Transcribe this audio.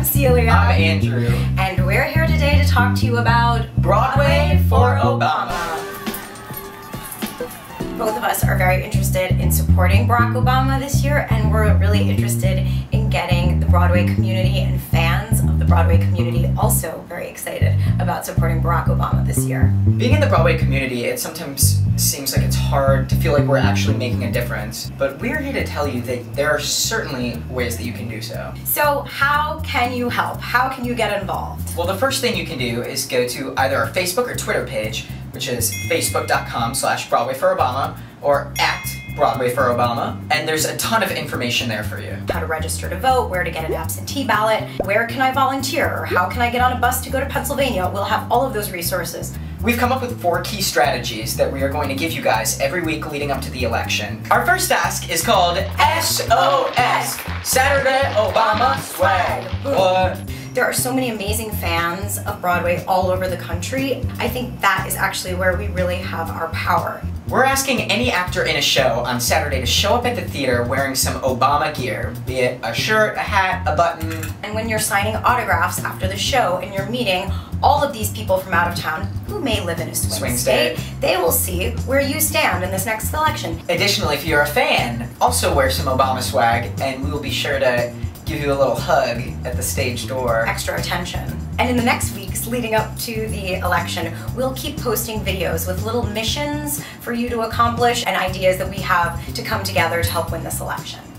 I'm Celia. I'm Andrew. And we're here today to talk to you about Broadway for Obama. Both of us are very interested in supporting Barack Obama this year, and we're really interested in getting the Broadway community and fans of the Broadway community also very excited about supporting Barack Obama this year. Being in the Broadway community, it sometimes seems like it's hard to feel like we're actually making a difference, but we're here to tell you that there are certainly ways that you can do so. So how can you help? How can you get involved? Well, the first thing you can do is go to either our Facebook or Twitter page, which is facebook.com/BroadwayForObama or @BroadwayForObama, and there's a ton of information there for you. How to register to vote, where to get an absentee ballot, where can I volunteer, or how can I get on a bus to go to Pennsylvania? We'll have all of those resources. We've come up with 4 key strategies that we are going to give you guys every week leading up to the election. Our first task is called SOS, Saturday Obama Swag. What? There are so many amazing fans of Broadway all over the country. I think that is actually where we really have our power. We're asking any actor in a show on Saturday to show up at the theater wearing some Obama gear, be it a shirt, a hat, a button. And when you're signing autographs after the show and you're meeting all of these people from out of town who may live in a swing state, they will see where you stand in this next election. Additionally, if you're a fan, also wear some Obama swag, and we will be sure to give you a little hug at the stage door. Extra attention. And in the next weeks leading up to the election, we'll keep posting videos with little missions for you to accomplish and ideas that we have to come together to help win this election.